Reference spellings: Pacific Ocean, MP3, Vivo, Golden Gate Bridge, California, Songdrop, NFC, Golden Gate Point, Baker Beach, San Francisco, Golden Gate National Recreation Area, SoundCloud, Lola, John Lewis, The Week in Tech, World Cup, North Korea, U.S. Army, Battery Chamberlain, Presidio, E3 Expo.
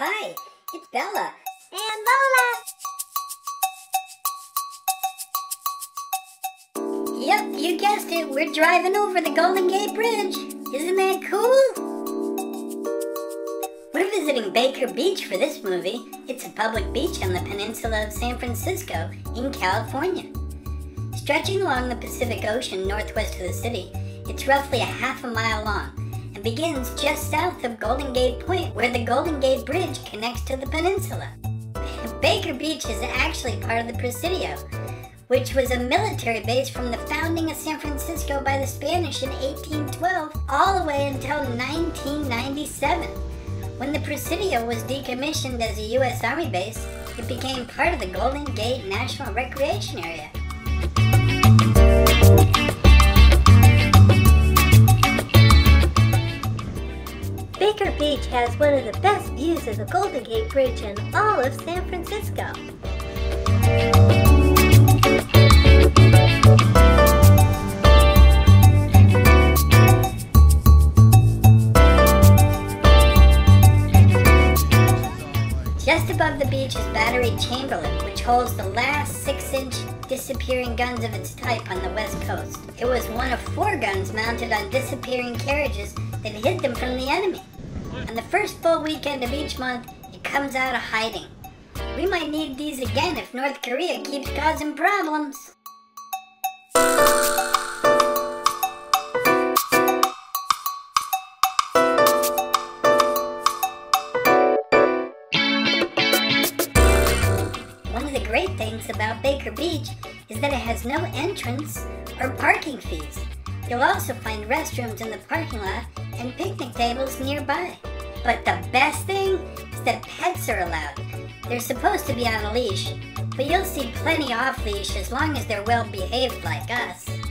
Hi, it's Bella. And Lola. Yep, you guessed it. We're driving over the Golden Gate Bridge. Isn't that cool? We're visiting Baker Beach for this movie. It's a public beach on the peninsula of San Francisco in California. Stretching along the Pacific Ocean northwest of the city, it's roughly a half a mile long and begins just south of Golden Gate Point, where the Golden Gate Bridge connects to the peninsula. Baker Beach is actually part of the Presidio, which was a military base from the founding of San Francisco by the Spanish in 1812 all the way until 1997. When the Presidio was decommissioned as a U.S. Army base, it became part of the Golden Gate National Recreation Area. Baker Beach has one of the best views of the Golden Gate Bridge in all of San Francisco. Just above the beach is Battery Chamberlain, which holds the last 6-inch disappearing guns of its type on the west coast. It was one of 4 guns mounted on disappearing carriages that hid them from the enemy. On the first full weekend of each month, it comes out of hiding. We might need these again if North Korea keeps causing problems. One of the great things about Baker Beach is that it has no entrance or parking fees. You'll also find restrooms in the parking lot and picnic tables nearby. But the best thing is that pets are allowed. They're supposed to be on a leash, but you'll see plenty off-leash as long as they're well behaved like us.